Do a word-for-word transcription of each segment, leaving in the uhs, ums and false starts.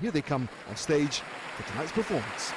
Here they come on stage for tonight's performance.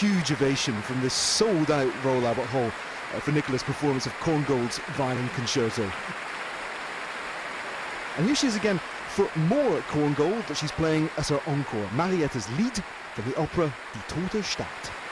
huge ovation from this sold-out Royal Albert Hall uh, for Nicola's performance of Korngold's Violin Concerto. And here she is again for more Korngold that she's playing as her encore, Mariettas Lied from the opera Die Tote Stadt.